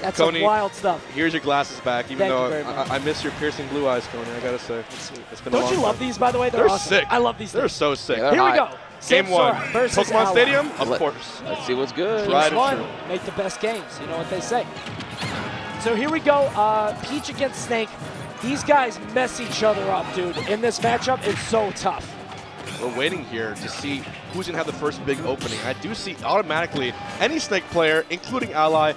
That's Coney, some wild stuff. Here's your glasses back, even though I miss your piercing blue eyes, Coney, I gotta say. It's been Don't you love these, by the way? They're awesome. Sick. I love these things. They're so sick. Yeah, here we go. Game one. Versus Pokemon Ally. Stadium? Of course. Let's see what's good. Make the best games. You know what they say. So here we go. Peach against Snake. These guys mess each other up, dude. In this matchup, it's so tough. We're waiting here to see who's going to have the first big opening. I do see automatically any Snake player, including Ally,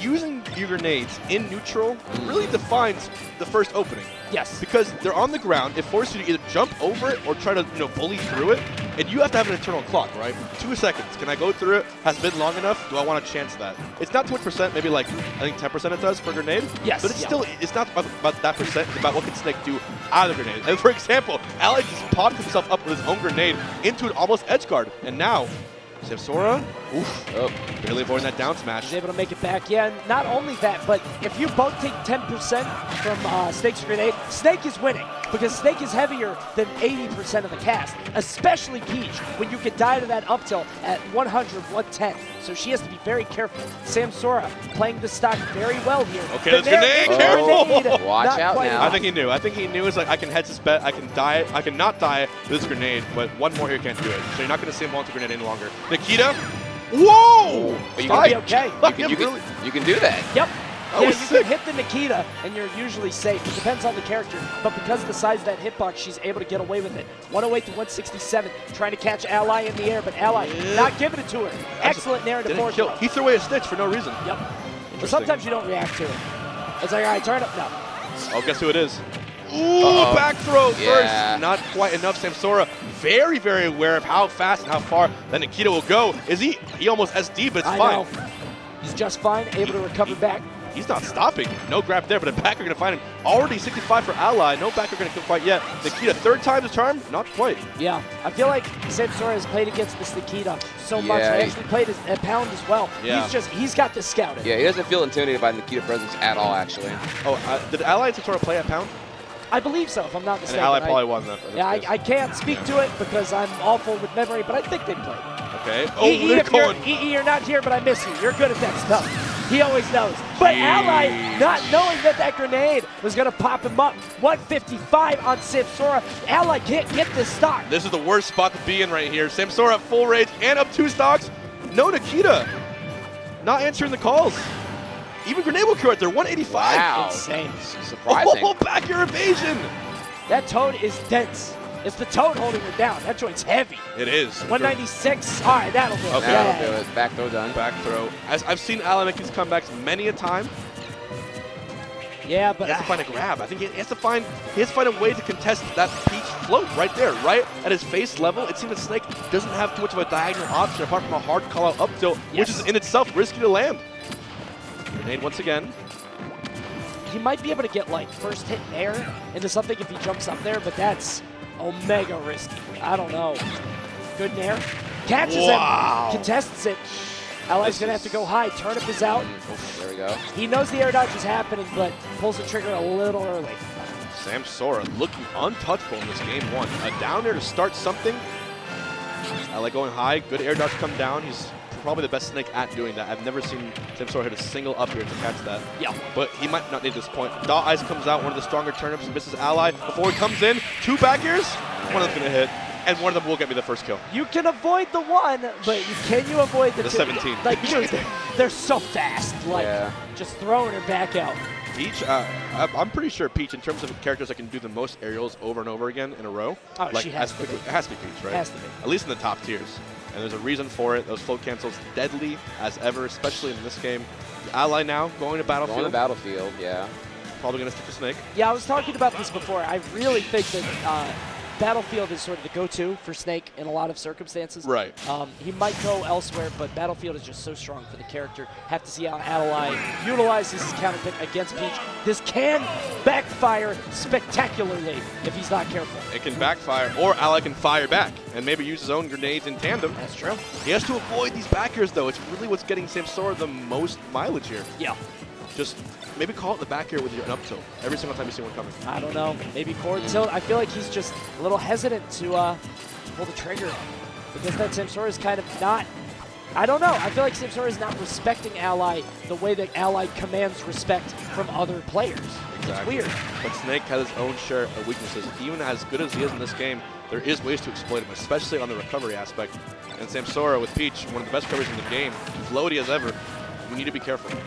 using your grenades in neutral really defines the first opening. Yes. Because they're on the ground. It forces you to either jump over it or try to bully through it. And you have to have an internal clock, right? 2 seconds. Can I go through it? Has it been long enough? Do I want to chance that? It's not 20%, maybe like I think 10% it does per grenade. Yes. But it's still, it's not about that percent. It's about what can Snake do out of the grenade. And for example, Ally just popped himself up with his own grenade into an almost edge guard. And now, Samsora, barely avoiding that down smash. He's able to make it back, yeah. And not only that, but if you both take 10% from Snake's grenade, Snake is winning because Snake is heavier than 80% of the cast, especially Peach, when you could die to that up tilt at 100, 110. So she has to be very careful. Samsora playing the stock very well here. Okay, that's grenade, careful! Watch out now. I think he knew. I think he knew it's like, I can hedge this bet, I can die, I can not die with this grenade, but one more here can't do it. So you're not going to see him launch the grenade any longer. Nikita, whoa! But you can be okay. You can do that. Yep. Yeah, you can hit the Nikita, and you're usually safe. It depends on the character, but because of the size of that hitbox, she's able to get away with it. 108 to 167, trying to catch Ally in the air, but Ally not giving it to her. Excellent narrative forward throw. He threw away his sticks for no reason. Yep. But sometimes you don't react to it. It's like, all right, turn up now. Oh, guess who it is? Ooh, back throw first. Not quite enough. Samsora very, very aware of how fast and how far that Nikita will go. Is he almost SD, but it's fine. He's just fine, able to recover back. He's not stopping. No grab there, but a backer going to find him. Already 65 for Ally. No backer going to come quite yet. Nikita, third time's the charm? Not quite. Yeah. I feel like Samsora has played against this Nikita so much. He actually played at Pound as well. Yeah. He's got this scouted. Yeah, he doesn't feel intimidated by Nikita presence at all, actually. Oh, did Ally and Samsora play at Pound? I believe so, if I'm not mistaken. And Ally probably won that. Yeah, I can't speak to it because I'm awful with memory, but I think they played. Okay. Oh, you're not here, but I miss you. You're good at that stuff. He always knows. But Ally, not knowing that that grenade was going to pop him up. 155 on Samsora. Ally can't get this stock. This is the worst spot to be in right here. Samsora full rage and up 2 stocks. No Nikita. Not answering the calls. Even grenade will kill right there. 185. Wow. Insane. Surprising. Oh, back your evasion. That toad is dense. It's the toad holding her down. That joint's heavy. It is. 196. All right, that'll do it. Okay. That'll do it. Back throw done. Back throw. I've seen Ally make these comebacks many a time. Yeah, but he has to find a grab. I think he has to find a way to contest that Peach float right there, right at his face level. It seems that Snake doesn't have too much of a diagonal option apart from a hard call out up tilt, which is in itself risky to land. Grenade once again. He might be able to get like first hit in air into something if he jumps up there, but that's omega risky. I don't know. Good nair. Catches him. Contests it. Ally's going to have to go high. Turnip is out. There we go. He knows the air dodge is happening, but pulls the trigger a little early. Samsora looking untouchable in this game one. A down air to start something. Ally going high. Good air dodge come down. He's probably the best Snake at doing that. I've never seen Samsora hit a single up here to catch that. Yeah. But he might not need this point. Daw Eyes comes out, one of the stronger turnips, misses Ally. Before he comes in, 2 back airs, one of them's gonna hit, and one of them will get me the first kill. You can avoid the one, but can you avoid the 17? Like, dude, they're so fast. Like, just throwing her back out. Peach, I'm pretty sure Peach, in terms of characters that can do the most aerials over and over again in a row, she has to be Peach, right? Has to be. At least in the top tiers. And there's a reason for it. Those float cancels deadly as ever, especially in this game. Ally now going to Battlefield. Going to Battlefield, yeah. Probably going to stick to Snake. Yeah, I was talking about this before. I really think that Battlefield is sort of the go-to for Snake in a lot of circumstances. Right. He might go elsewhere, but Battlefield is just so strong for the character. Have to see how Ally utilizes his counter pick against Peach. This can backfire spectacularly if he's not careful. It can backfire, or Ally can fire back and maybe use his own grenades in tandem. That's true. He has to avoid these backers, though. It's really what's getting Samsora the most mileage here. Yeah. Just maybe call it the back air with your up tilt every single time you see one coming. I don't know. Maybe forward tilt. I feel like he's just a little hesitant to pull the trigger because that Samsora is kind of not I don't know. I feel like Samsora is not respecting Ally the way that Ally commands respect from other players. Exactly. It's weird. But Snake has his own share of weaknesses. Even as good as he is in this game, there is ways to exploit him, especially on the recovery aspect. And Samsora with Peach, one of the best recoveries in the game, floaty as ever. We need to be careful.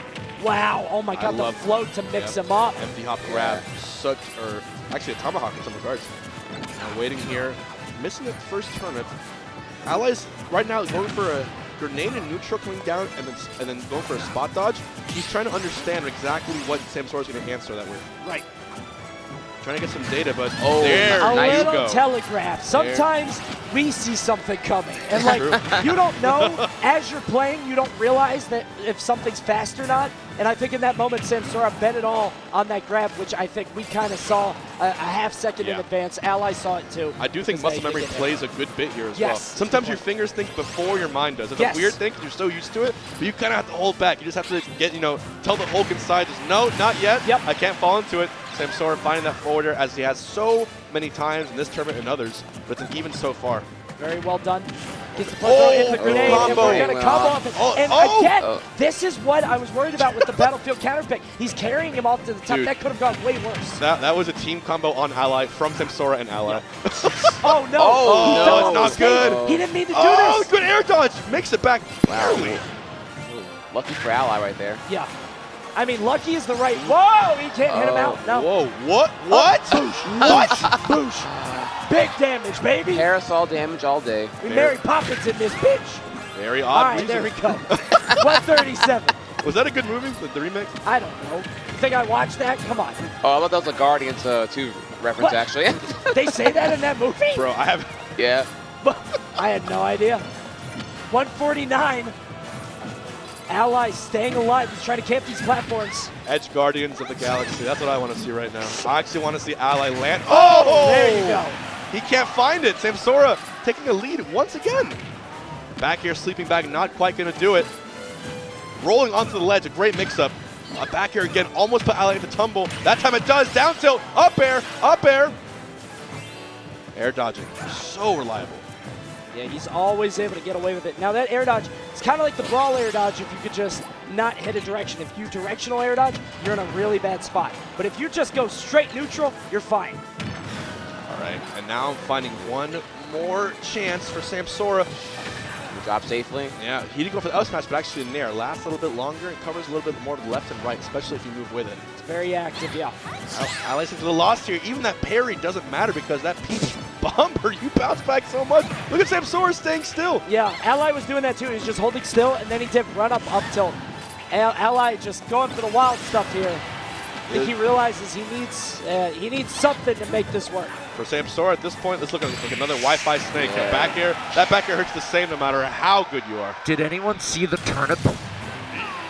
Wow! Oh my God, the float to mix him up. Empty hop grab, such, or actually a tomahawk in some regards. Now waiting here, missing it the first turnip. Ally's right now going for a grenade and neutral coming down, and then going for a spot dodge. He's trying to understand exactly what Samsora's going to answer that with. Right. Trying to get some data, but oh, there, nice. A little telegraph. Sometimes we see something coming, and like you don't know as you're playing, you don't realize that if something's fast or not. And I think in that moment, Samsora bet it all on that grab, which I think we kind of saw a half second in advance. Ally saw it too. I do think muscle memory plays a good bit here as well. Sometimes your fingers think before your mind does. It's a weird thing. You're so used to it, but you kind of have to hold back. You just have to get, you know, tell the Hulk inside, just no, not yet. Yep. I can't fall into it. Samsora finding that forwarder as he has so many times in this tournament and others, but it's even so far. Very well done. Gets the plus in the grenade, and we're going to come off it. And again, this is what I was worried about with the Battlefield counterpick. He's carrying him off to the top. Dude, that could have gone way worse. That was a team combo on Ally from Samsora and Ally. Oh, no. Oh, no, it's not good. He didn't mean to do this. Oh, good air dodge. Makes it back. Barely. Lucky for Ally right there. Yeah. I mean, lucky is the right. Whoa, he can't hit him out. No. Whoa, what? What? Boosh. What? Boosh. Big damage, baby. Parasol damage all day. We Mary Poppins in this bitch. Very odd. All right, there we go. 137. Was that a good movie, the remake? I don't know. You think I watched that? Come on. Oh, I thought that was a Guardians 2 reference, actually. They say that in that movie? Bro, I have. Yeah. I had no idea. 149. Ally staying alive. He's trying to camp these platforms. Edge Guardians of the Galaxy. That's what I want to see right now. I actually want to see Ally land. Oh! There you go. He can't find it. Samsora taking a lead once again. Back here, sleeping bag, not quite going to do it. Rolling onto the ledge, a great mix-up. Back here again, almost put Ally into tumble. That time it does. Down tilt, up air, up air. Air dodging, so reliable. Yeah, he's always able to get away with it. Now that air dodge, it's kind of like the Brawl air dodge if you could just not hit a direction. If you directional air dodge, you're in a really bad spot. But if you just go straight neutral, you're fine. All right, and now finding one more chance for Samsora. Drop safely. Yeah, he did go for the up smash, but actually in there, lasts a little bit longer and covers a little bit more of the left and right, especially if you move with it. It's very active, yeah. Ally seems to the loss here. Even that parry doesn't matter because that Peach bomber, you bounce back so much. Look at Samsora staying still. Yeah, Ally was doing that too. He was just holding still, and then he did run up, up tilt. Ally just going for the wild stuff here. I think he realizes he needs something to make this work. For Samsora at this point, let's look at like another Wi-Fi Snake. Yeah. Back air, that back air hurts the same no matter how good you are. Did anyone see the turnip?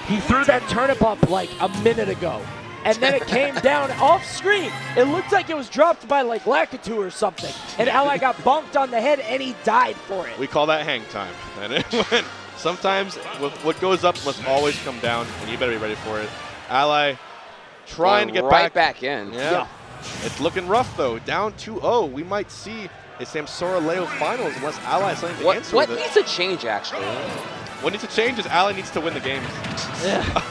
He threw that turnip up like a minute ago, and then it came down off screen. It looked like it was dropped by like Lakitu or something, and Ally got bumped on the head and he died for it. We call that hang time. And it went. Sometimes what goes up must always come down, and you better be ready for it. Ally. Trying to get back in. Yeah. It's looking rough, though. Down 2-0. We might see a Samsora Leo finals unless Ally has something to answer with it. What needs to change, actually? What needs to change is Ally needs to win the games. Yeah.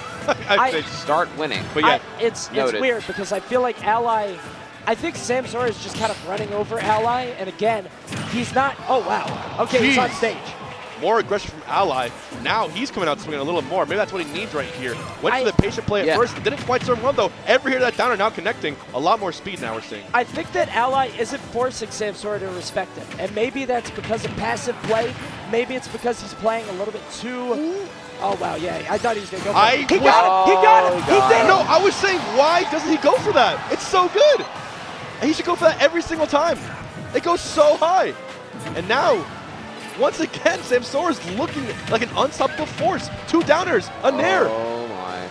I start winning. But yeah, it's weird because I feel like Ally... I think Samsora is just kind of running over Ally. And again, he's not... Oh, wow. Okay, he's on stage. More aggression from Ally. Now he's coming out swinging a little more. Maybe that's what he needs right here. Went for the patient play at first. Didn't quite serve well, though. Every hit of that downer now connecting. A lot more speed now we're seeing. I think that Ally isn't forcing Samsora to respect him. And maybe that's because of passive play. Maybe it's because he's playing a little bit too... Oh, wow, yeah. I thought he was going to go for it. He got it. He got it. He did it. No, I was saying, why doesn't he go for that? It's so good. And he should go for that every single time. It goes so high. And now... Once again, Samsora's looking like an unstoppable force. Two downers, a nair. Oh my.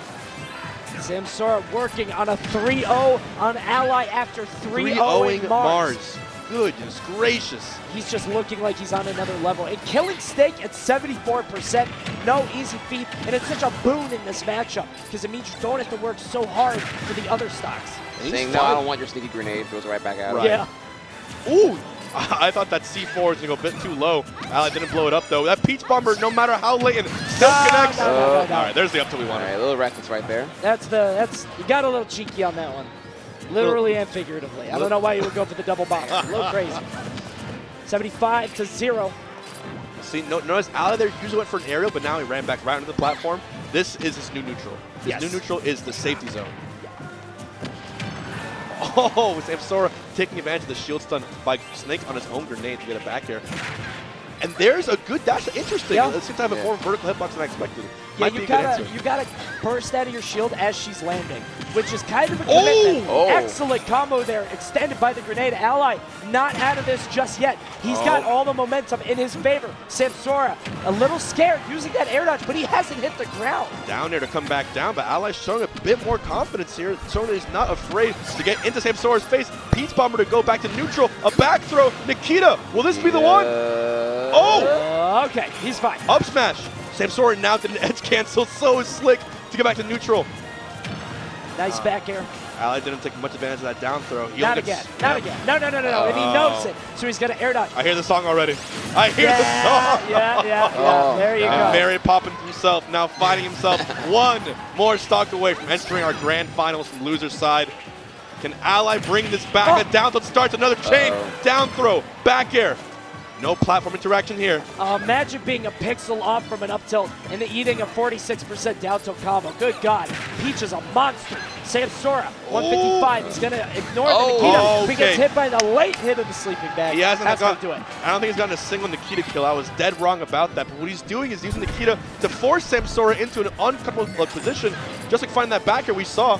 Samsora working on a 3-0 on Ally after 3-0ing Mars. Goodness gracious. He's just looking like he's on another level. And killing Snake at 74%, no easy feat. And it's such a boon in this matchup because it means you don't have to work so hard for the other stocks. Saying, no, I don't want your sneaky grenade. Throws right back at him. Right. Yeah. Ooh. I thought that C4 was going to go a bit too low. Ally didn't blow it up, though. That Peach Bomber, no matter how late, it still connects. All right, there's the up till we want it. All right, a little reckless right there. You got a little cheeky on that one. Literally and figuratively. I don't know why you would go for the double bomber. A little crazy. 75-0. See, notice Ally there usually went for an aerial, but now he ran back right into the platform. This is his new neutral. His new neutral is the safety zone. Oh, Samsora taking advantage of the shield stun by Snake on his own grenade to get it back here. And there's a good dash. Interesting. It seems to have a more vertical hitbox than I expected. Yeah, you gotta burst out of your shield as she's landing, which is kind of a commitment. Excellent combo there, extended by the grenade. Ally not out of this just yet. He's got all the momentum in his favor. Samsora a little scared using that air dodge, but he hasn't hit the ground. Down there to come back down, but Ally's showing a bit more confidence here. Showing he's not afraid to get into Samsora's face. Peach Bomber to go back to neutral. A back throw. Nikita, will this be the one? Oh! Okay, he's fine. Up smash. Samsora now did an edge cancel, so Slick to get back to neutral. Nice back air. Ally didn't take much advantage of that down throw. Not again. No. And he knows it, so he's going to air dodge. I hear the song already. I hear the song. There you go. Mary Poppins himself now finding himself one more stock away from entering our grand finals from loser's side. Can Ally bring this back? Oh. A down throw starts another chain. Down throw, back air. No platform interaction here. Imagine being a pixel off from an up tilt and eating a 46% down tilt combo. Good God. Peach is a monster. Samsora, 155. He's going to ignore the Nikita. He gets hit by the late hit of the sleeping bag. He hasn't gotten it. I don't think he's gotten a single Nikita kill. I was dead wrong about that. But what he's doing is using Nikita to force Samsora into an uncomfortable position, just like finding that back here we saw.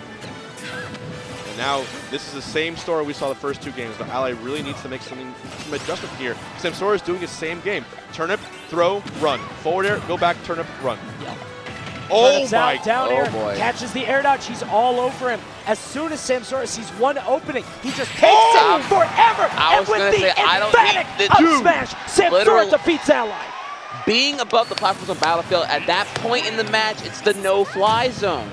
Now, this is the same story we saw the first two games, but Ally really needs to make some adjustment here. Samsora is doing the same game. Turnip, throw, run. Forward air, go back, turnip, run. Oh, my. Down air, catches the air dodge. He's all over him. As soon as Samsora sees one opening, he just takes it forever. And with the emphatic up smash, Samsora defeats Ally. Being above the platforms on Battlefield, at that point in the match, it's the no-fly zone.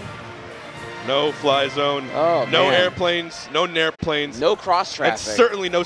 No fly zone, no airplanes, no nair planes. No cross traffic. And certainly no